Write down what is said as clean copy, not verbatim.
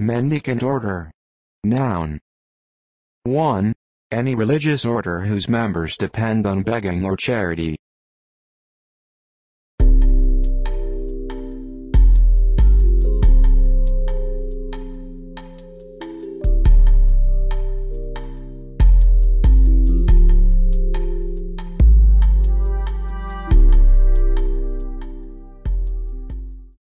Mendicant order. Noun. 1. Any religious order whose members depend on begging or charity.